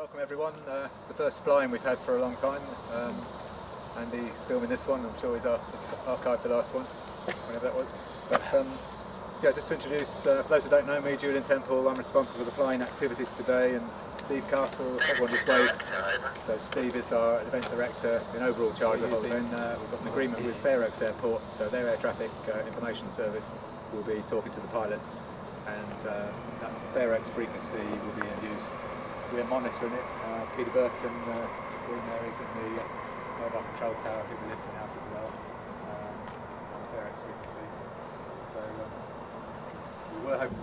Welcome everyone, it's the first flying we've had for a long time. Andy's filming this one, I'm sure he's archived the last one, whenever that was. But yeah, just to introduce, for those who don't know me, Julian Temple, I'm responsible for the flying activities today, and Steve Castle, everyone just waved. So Steve is our event director in overall charge of the whole event. We've got an agreement with Fair Oaks Airport, so their air traffic information service will be talking to the pilots, and that's the Fair Oaks frequency will be in use. We're monitoring it. Peter Burton, Green Marys in the mobile control tower, who we're listening out as well. Fair Oaks frequency. So we were hoping.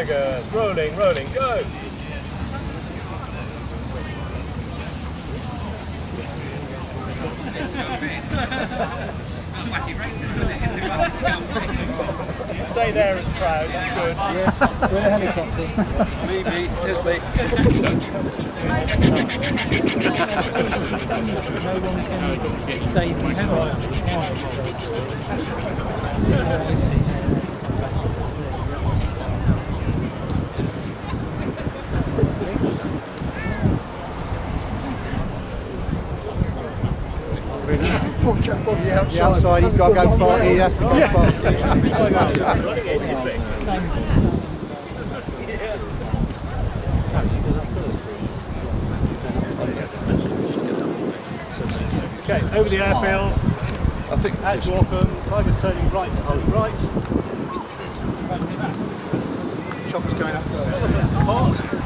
Tigers, rolling, rolling, go! You stay there as proud, it's good. Yes, we're helicopter. The outside, he's got to go far, he has to go far. Okay, over the airfield, I think at Walkham, Tiger's turning right. Chopper's going up there.